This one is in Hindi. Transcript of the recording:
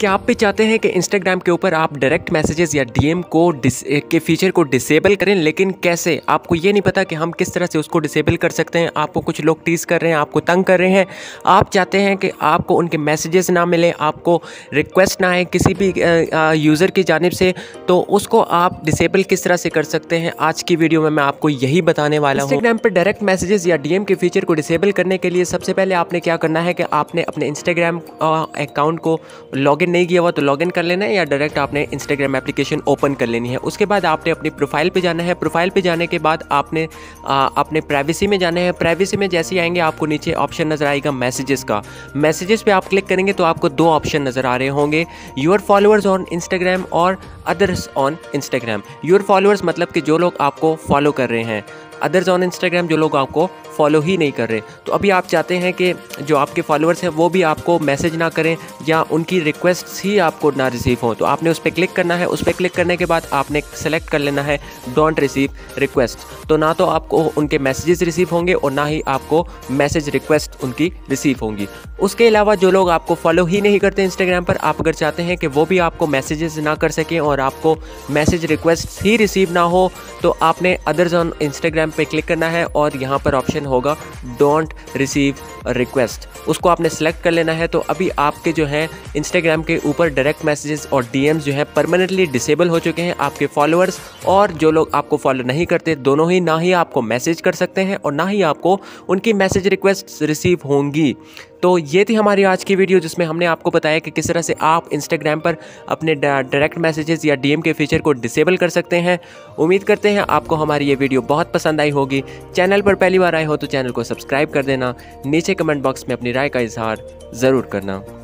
क्या आप भी चाहते हैं कि Instagram के ऊपर आप डायरेक्ट मैसेजेस या डीएम को के फीचर को डिसेबल करें, लेकिन कैसे? आपको ये नहीं पता कि हम किस तरह से उसको डिसेबल कर सकते हैं। आपको कुछ लोग टीज कर रहे हैं, आपको तंग कर रहे हैं, आप चाहते हैं कि आपको उनके मैसेजेस ना मिले, आपको रिक्वेस्ट ना आए किसी भी यूज़र की जानिब से, तो उसको आप डिसेबल किस तरह से कर सकते हैं। आज की वीडियो में मैं आपको यही बताने वाला हूँ। Instagram पर डायरेक्ट मैसेजेस या डीएम के फीचर को डिसेबल करने के लिए सबसे पहले आपने क्या करना है कि आपने अपने Instagram अकाउंट को लॉगिन नहीं किया हुआ तो लॉगिन कर लेना है, या डायरेक्ट आपने Instagram एप्लीकेशन ओपन कर लेनी है। उसके बाद आपने अपनी प्रोफाइल पे जाना है। प्रोफाइल पे जाने के बाद आपने अपने प्राइवेसी में जाना है। प्राइवेसी में जैसे ही आएंगे आपको नीचे ऑप्शन नज़र आएगा मैसेजेस का। मैसेजेस पे आप क्लिक करेंगे तो आपको दो ऑप्शन नज़र आ रहे होंगे, योर फॉलोअर्स ऑन Instagram और others on Instagram। Your followers मतलब कि जो लोग आपको फॉलो कर रहे हैं, अदर्स ऑन Instagram जो लोग आपको फॉलो ही नहीं कर रहे। तो अभी आप चाहते हैं कि जो आपके फॉलोअर्स हैं वो भी आपको मैसेज ना करें या उनकी रिक्वेस्ट ही आपको ना रिसीव हो, तो आपने उस पर क्लिक करना है। उस पर क्लिक करने के बाद आपने सेलेक्ट कर लेना है डोंट रिसीव रिक्वेस्ट, तो ना तो आपको उनके मैसेजेस रिसीव होंगे और ना ही आपको मैसेज रिक्वेस्ट उनकी रिसीव होंगी। उसके अलावा जो लोग आपको फॉलो ही नहीं करते Instagram पर, आप अगर चाहते हैं कि वो भी आपको मैसेजेस ना कर सकें और आपको मैसेज रिक्वेस्ट ही रिसीव ना हो, तो आपने अदर्स ऑन Instagram पे क्लिक करना है और यहाँ पर ऑप्शन होगा डोंट रिसीव रिक्वेस्ट, उसको आपने सेलेक्ट कर लेना है। तो अभी आपके जो है Instagram के ऊपर डायरेक्ट मैसेजेस और डीएम्स जो है परमानेंटली डिसेबल हो चुके हैं। आपके फॉलोअर्स और जो लोग आपको फॉलो नहीं करते दोनों ही ना ही आपको मैसेज कर सकते हैं और ना ही आपको उनकी मैसेज रिक्वेस्ट रिसीव होंगी। तो ये थी हमारी आज की वीडियो जिसमें हमने आपको बताया कि किस तरह से आप Instagram पर अपने डायरेक्ट मैसेजेस या डीएम के फीचर को डिसेबल कर सकते हैं। उम्मीद करते हैं आपको हमारी ये वीडियो बहुत पसंद आई होगी। चैनल पर पहली बार आए हो तो चैनल को सब्सक्राइब कर देना। नीचे कमेंट बॉक्स में अपनी राय का इजहार ज़रूर करना।